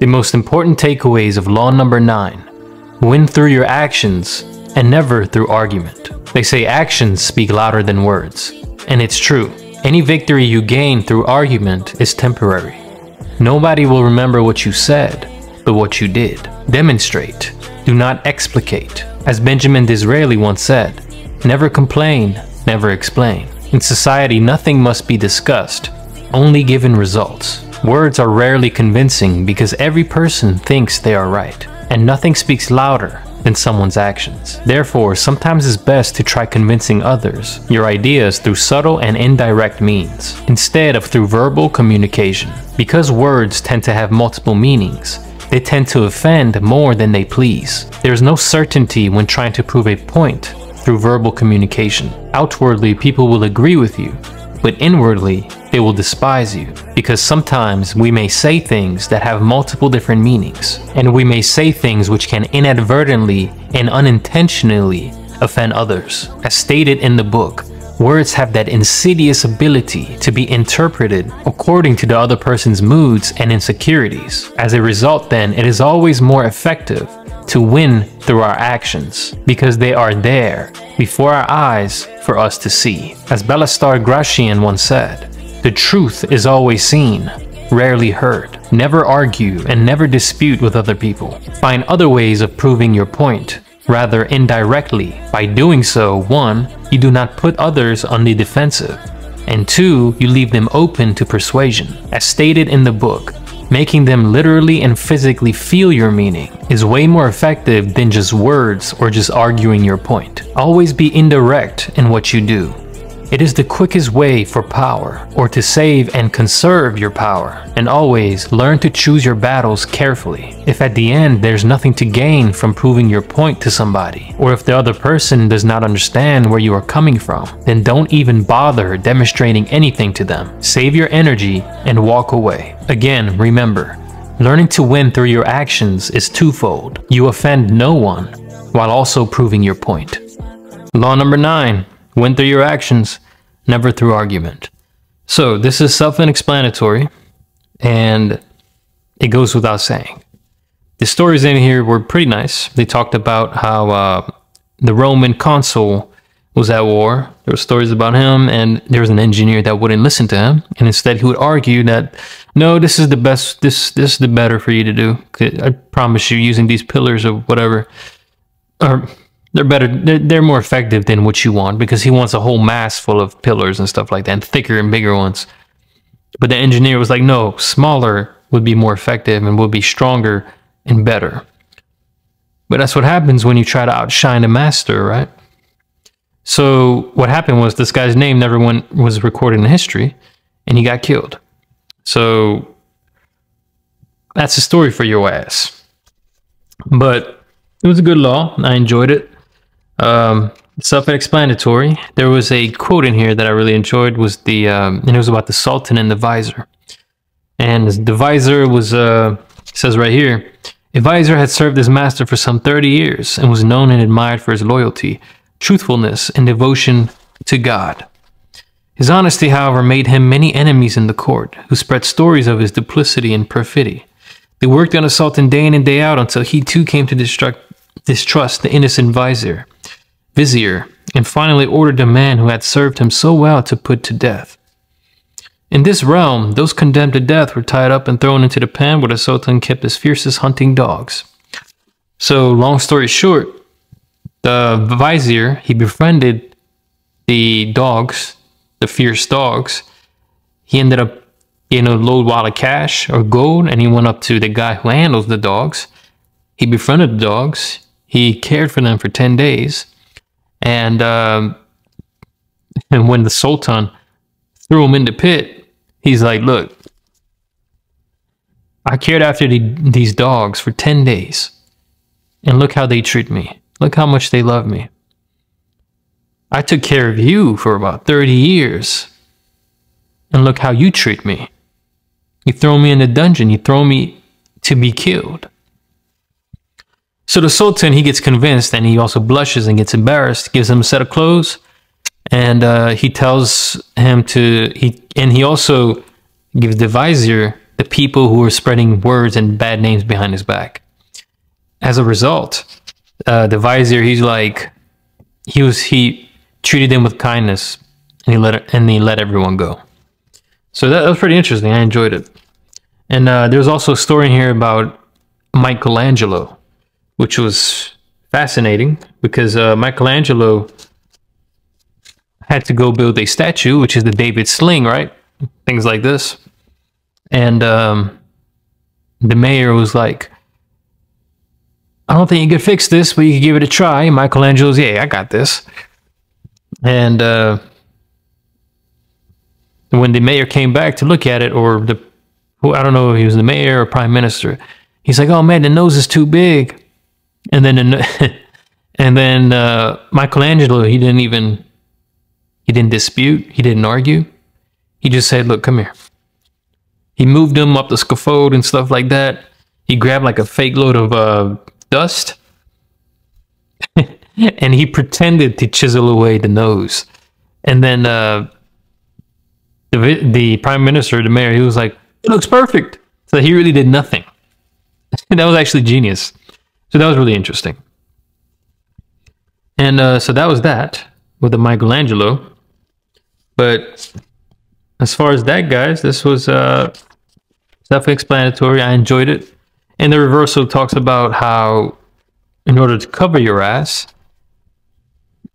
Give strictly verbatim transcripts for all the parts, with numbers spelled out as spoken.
The most important takeaways of law number nine: win through your actions and never through argument. They say actions speak louder than words, and it's true. Any victory you gain through argument is temporary. Nobody will remember what you said, but what you did. Demonstrate, do not explicate. As Benjamin Disraeli once said, never complain, never explain. In society, nothing must be discussed, only given results. Words are rarely convincing because every person thinks they are right, and nothing speaks louder than someone's actions. Therefore, sometimes it's best to try convincing others your ideas through subtle and indirect means, instead of through verbal communication. Because words tend to have multiple meanings, they tend to offend more than they please. There is no certainty when trying to prove a point through verbal communication. Outwardly, people will agree with you, but inwardly, they will despise you. Because sometimes we may say things that have multiple different meanings, and we may say things which can inadvertently and unintentionally offend others. As stated in the book, words have that insidious ability to be interpreted according to the other person's moods and insecurities. As a result, then, it is always more effective to win through our actions, because they are there before our eyes for us to see. As Baltasar Gracián once said, the truth is always seen, rarely heard. Never argue and never dispute with other people. Find other ways of proving your point, rather indirectly. By doing so, one, you do not put others on the defensive, and two, you leave them open to persuasion. As stated in the book, making them literally and physically feel your meaning is way more effective than just words or just arguing your point. Always be indirect in what you do. It is the quickest way for power, or to save and conserve your power. And always learn to choose your battles carefully. If at the end there's nothing to gain from proving your point to somebody, or if the other person does not understand where you are coming from, then don't even bother demonstrating anything to them. Save your energy and walk away. Again, remember, learning to win through your actions is twofold. You offend no one while also proving your point. Law number nine. Win through your actions, never through argument. So this is self-explanatory, and it goes without saying. The stories in here were pretty nice. They talked about how uh, the Roman consul was at war. There were stories about him, and there was an engineer that wouldn't listen to him, and instead he would argue that, no, this is the best, this, this is the better for you to do. I promise you, using these pillars or whatever, or They're better, they're, they're more effective than what you want, because he wants a whole mass full of pillars and stuff like that, and thicker and bigger ones. But the engineer was like, no, smaller would be more effective and would be stronger and better. But that's what happens when you try to outshine a master, right? So what happened was, this guy's name never went, was recorded in history, and he got killed. So that's a story for your ass. But it was a good law. I enjoyed it. Um, self-explanatory. There was a quote in here that I really enjoyed, was the um, and it was about the Sultan and the Vizier. And the Vizier was uh, says right here, a Vizier had served his master for some thirty years and was known and admired for his loyalty, truthfulness, and devotion to God. His honesty, however, made him many enemies in the court, who spread stories of his duplicity and perfidy. They worked on the Sultan day in and day out until he too came to destruct distrust the innocent Vizier, Vizier, and finally ordered the man who had served him so well to put to death. In this realm, those condemned to death were tied up and thrown into the pen where the Sultan kept his fiercest hunting dogs. So, long story short, the Vizier, he befriended the dogs, the fierce dogs. He ended up getting a load wad of cash or gold, and he went up to the guy who handles the dogs. He befriended the dogs. He cared for them for ten days. And um, and when the Sultan threw him in the pit, he's like, look, I cared after the, these dogs for ten days. And look how they treat me. Look how much they love me. I took care of you for about thirty years. And look how you treat me. You throw me in the dungeon. You throw me to be killed. So the Sultan, he gets convinced, and he also blushes and gets embarrassed, gives him a set of clothes, and uh, he tells him to, he, and he also gives the Vizier the people who were spreading words and bad names behind his back. As a result, uh, the vizier, he's like, he was, he treated them with kindness, and he let, and he let everyone go. So that, that was pretty interesting. I enjoyed it. And uh, there's also a story in here about Michelangelo, which was fascinating because uh, Michelangelo had to go build a statue, which is the David sling, right? Things like this. And um, the mayor was like, I don't think you could fix this, but you could give it a try. And Michelangelo's, yeah, I got this. And uh, when the mayor came back to look at it, or the, I don't know if he was the mayor or prime minister, he's like, oh man, the nose is too big. And then, the, and then uh, Michelangelo, he didn't even, he didn't dispute. He didn't argue. He just said, look, come here. He moved him up the scaffold and stuff like that. He grabbed like a fake load of uh, dust. And he pretended to chisel away the nose. And then uh, the, the prime minister, the mayor, he was like, it looks perfect. So he really did nothing. That was actually genius. So that was really interesting. And uh, so that was that with the Michelangelo. But as far as that, guys, this was uh, self-explanatory. I enjoyed it. And the reversal talks about how in order to cover your ass,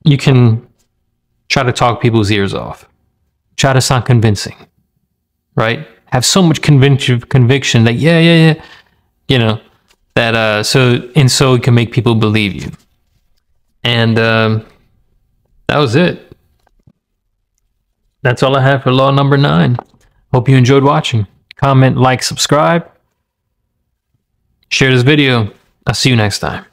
you can try to talk people's ears off. Try to sound convincing, right? Have so much conv conviction that, yeah, yeah, yeah, you know, that uh so and so it can make people believe you. And um that was it. That's all I have for law number nine. Hope you enjoyed watching. Comment, like, subscribe, share this video. I'll see you next time.